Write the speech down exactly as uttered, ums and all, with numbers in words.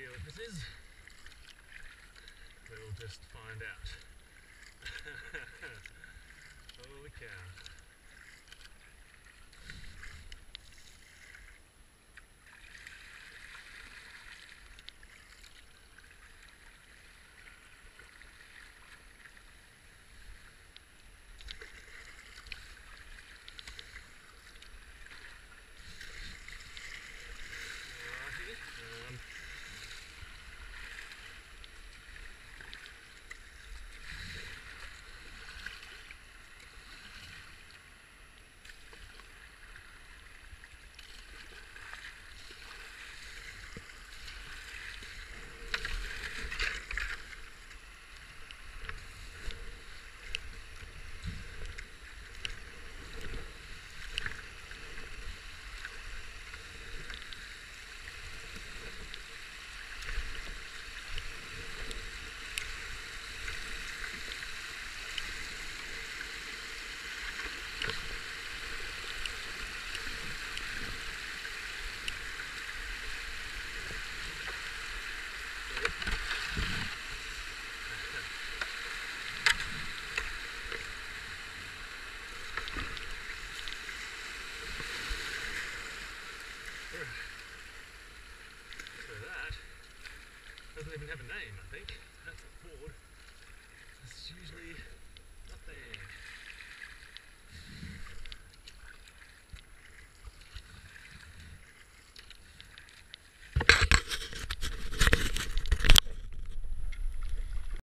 idea what this is. We'll just find out. Holy cow. Doesn't even have a name, I think.